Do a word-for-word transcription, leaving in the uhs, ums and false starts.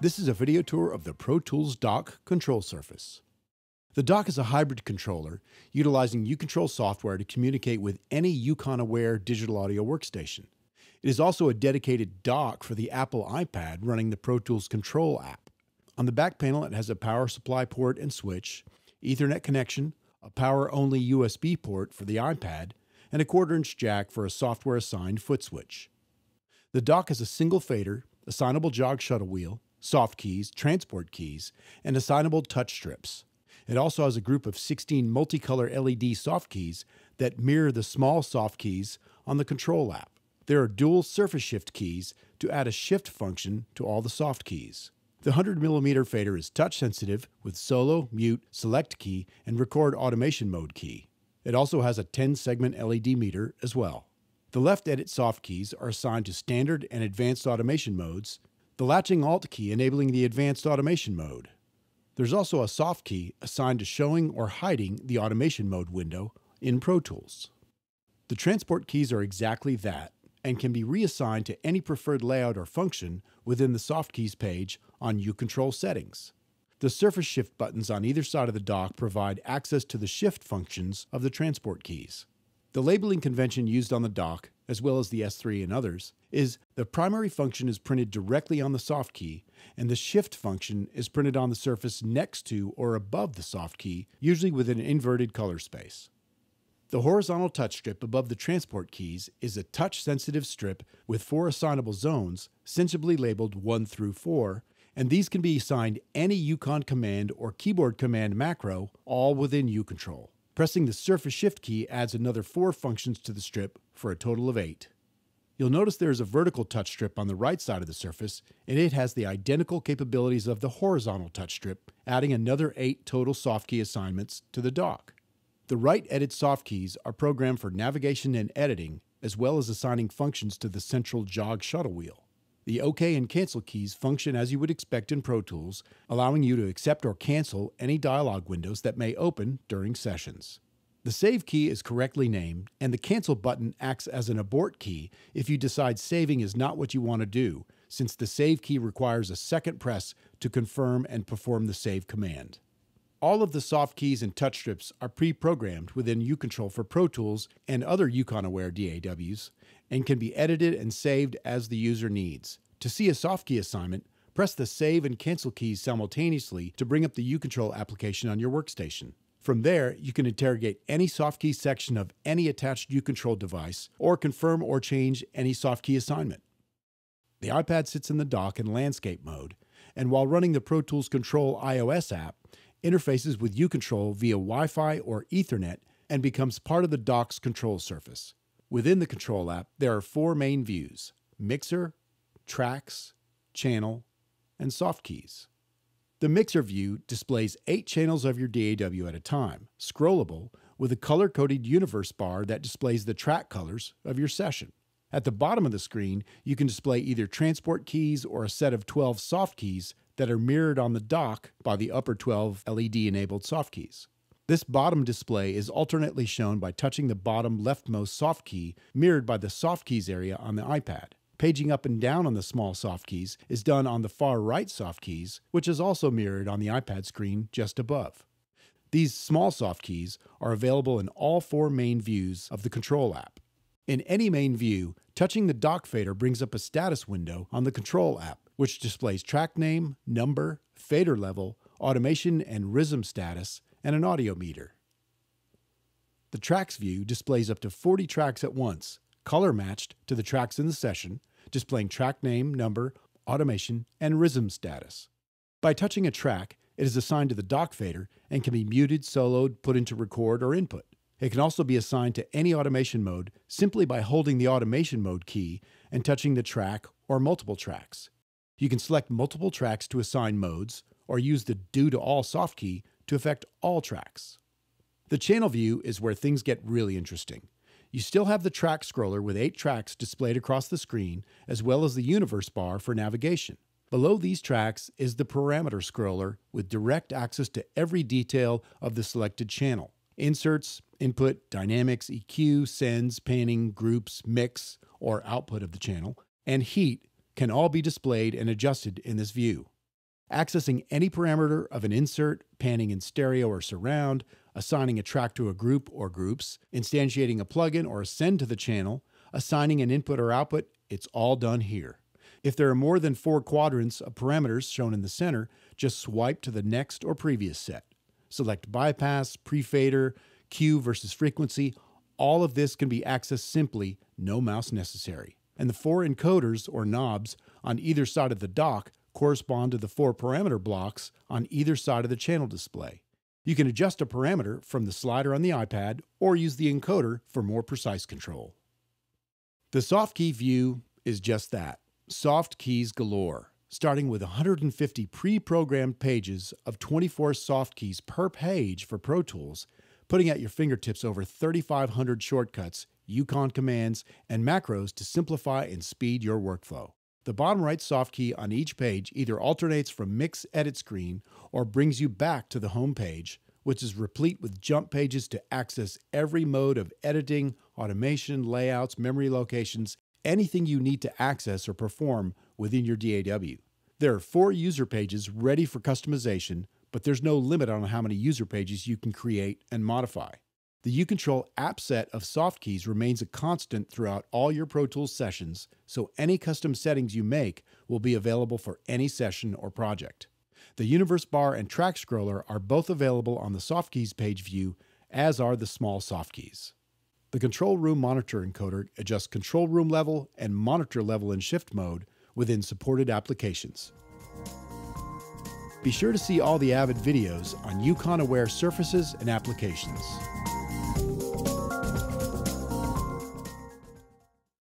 This is a video tour of the Pro Tools Dock control surface. The Dock is a hybrid controller utilizing EUCON software to communicate with any EUCON-aware digital audio workstation. It is also a dedicated dock for the Apple iPad running the Pro Tools Control app. On the back panel, it has a power supply port and switch, Ethernet connection, a power-only U S B port for the iPad, and a quarter-inch jack for a software-assigned foot switch. The Dock has a single fader, assignable jog shuttle wheel, soft keys, transport keys, and assignable touch strips. It also has a group of sixteen multicolor L E D soft keys that mirror the small soft keys on the control app. There are dual surface shift keys to add a shift function to all the soft keys. The one hundred millimeter fader is touch sensitive with solo, mute, select key, and record automation mode key. It also has a ten segment L E D meter as well. The left edit soft keys are assigned to standard and advanced automation modes, the latching alt key enabling the advanced automation mode. There's also a soft key assigned to showing or hiding the automation mode window in Pro Tools. The transport keys are exactly that and can be reassigned to any preferred layout or function within the soft keys page on EUCON settings. The surface shift buttons on either side of the dock provide access to the shift functions of the transport keys. The labeling convention used on the dock, as well as the S three and others, is the primary function is printed directly on the soft key, and the shift function is printed on the surface next to or above the soft key, usually with an inverted color space. The horizontal touch strip above the transport keys is a touch-sensitive strip with four assignable zones, sensibly labeled one through four, and these can be assigned any EUCON command or keyboard command macro, all within EUCON. Pressing the surface shift key adds another four functions to the strip for a total of eight. You'll notice there is a vertical touch strip on the right side of the surface, and it has the identical capabilities of the horizontal touch strip, adding another eight total soft key assignments to the dock. The right edit soft keys are programmed for navigation and editing, as well as assigning functions to the central jog shuttle wheel. The OK and Cancel keys function as you would expect in Pro Tools, allowing you to accept or cancel any dialog windows that may open during sessions. The Save key is correctly named, and the Cancel button acts as an abort key if you decide saving is not what you want to do, since the Save key requires a second press to confirm and perform the save command. All of the soft keys and touch strips are pre-programmed within EUCON for Pro Tools and other EUCON-aware D A Ws, and can be edited and saved as the user needs. To see a soft key assignment, press the Save and Cancel keys simultaneously to bring up the EUCON application on your workstation. From there, you can interrogate any soft key section of any attached EUCON device, or confirm or change any soft key assignment. The iPad sits in the dock in landscape mode, and while running the Pro Tools Control iOS app, interfaces with EUCON via Wi-Fi or Ethernet and becomes part of the dock's control surface. Within the control app, there are four main views: Mixer, Tracks, Channel, and Soft Keys. The Mixer view displays eight channels of your D A W at a time, scrollable, with a color-coded universe bar that displays the track colors of your session. At the bottom of the screen, you can display either transport keys or a set of twelve soft keys that are mirrored on the dock by the upper twelve L E D-enabled soft keys. This bottom display is alternately shown by touching the bottom leftmost soft key mirrored by the soft keys area on the iPad. Paging up and down on the small soft keys is done on the far right soft keys, which is also mirrored on the iPad screen just above. These small soft keys are available in all four main views of the control app. In any main view, touching the dock fader brings up a status window on the control app, which displays track name, number, fader level, automation and R I S M status, and an audio meter. The Tracks view displays up to forty tracks at once, color matched to the tracks in the session, displaying track name, number, automation, and R I S M status. By touching a track, it is assigned to the dock fader and can be muted, soloed, put into record, or input. It can also be assigned to any automation mode simply by holding the automation mode key and touching the track or multiple tracks. You can select multiple tracks to assign modes, or use the Do to All soft key to affect all tracks. The channel view is where things get really interesting. You still have the track scroller with eight tracks displayed across the screen, as well as the universe bar for navigation. Below these tracks is the parameter scroller with direct access to every detail of the selected channel. Inserts, input, dynamics, E Q, sends, panning, groups, mix, or output of the channel, and heat can all be displayed and adjusted in this view. accessing any parameter of an insert, panning in stereo or surround, assigning a track to a group or groups, instantiating a plugin or a send to the channel, assigning an input or output, it's all done here. If there are more than four quadrants of parameters shown in the center, just swipe to the next or previous set. Select bypass, prefader, Q versus frequency. All of this can be accessed simply, no mouse necessary. And the four encoders or knobs on either side of the dock correspond to the four parameter blocks on either side of the channel display. You can adjust a parameter from the slider on the iPad or use the encoder for more precise control. The soft key view is just that, soft keys galore, starting with one hundred fifty pre-programmed pages of twenty-four soft keys per page for Pro Tools, putting at your fingertips over thirty-five hundred shortcuts, EUCON commands, and macros to simplify and speed your workflow. The bottom right soft key on each page either alternates from mix edit screen or brings you back to the home page, which is replete with jump pages to access every mode of editing, automation, layouts, memory locations, anything you need to access or perform within your D A W. There are four user pages ready for customization, but there's no limit on how many user pages you can create and modify. The UControl app set of soft keys remains a constant throughout all your Pro Tools sessions, so any custom settings you make will be available for any session or project. The universe bar and track scroller are both available on the soft keys page view, as are the small soft keys. The control room monitor encoder adjusts control room level and monitor level in shift mode within supported applications. Be sure to see all the Avid videos on UCon-aware surfaces and applications.